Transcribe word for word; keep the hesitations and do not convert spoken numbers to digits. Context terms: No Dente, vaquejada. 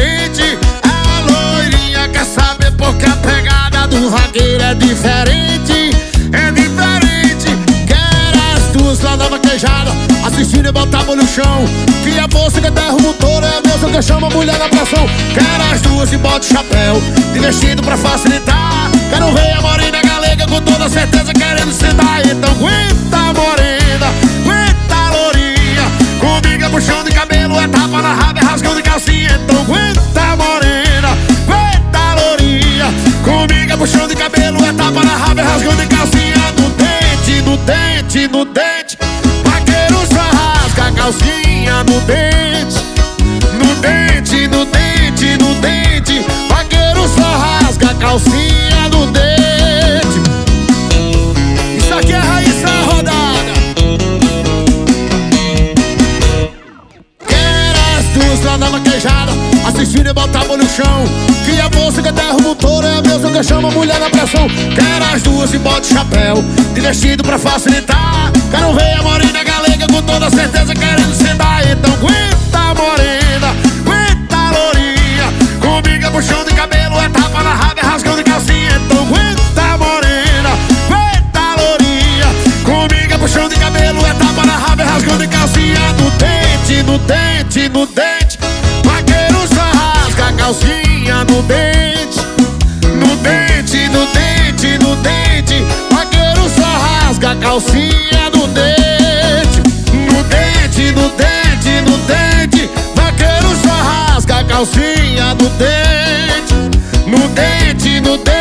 dente. A loirinha quer saber porque a pegada do vaqueiro é diferente. É diferente. Quero as duas lá na vaquejada, assistindo e botar a mão no chão, que a bolsa que derruba o touro é a mesma que chama a mulher na pressão. Quero as duas e bota o chapéu de vestido pra facilitar. Quero ver a morena galega com toda certeza querendo sentar. Então aguenta, morena, aguenta a loirinha, comigo é puxão de cabelo, é tapa na raba, é rasgão de calcinha. Então aguenta, morena, aguenta a loirinha, comigo é puxão de cabelo, é tapa na raba, é rasgão de calcinha. No dente, no dente, no dente, vaqueiro só rasga a calcinha. No dente, no dente, no dente, no dente, vaqueiro só rasga a calcinha. Assistindo e botar a mão no chão, que a bolsa que derruba o touro é a mesma que chama a mulher na pressão. Quero as duas e bota o chapéu de vestido pra facilitar. Quero ver a morena galega com toda certeza querendo sentar. Então aguenta, morena, aguenta a loirinha, comigo é puxão de cabelo, é tapa na raba, é rasgão de calcinha. Então aguenta, morena, aguenta a loirinha, comigo é puxão de cabelo, é tapa na raba, é rasgão de calcinha. No dente, no dente, no dente, calcinha no dente, no dente, no dente, no dente, vaqueiro só rasga a calcinha no dente, no dente, no dente, no dente, vaqueiro só rasga a calcinha no dente, no dente, no dente.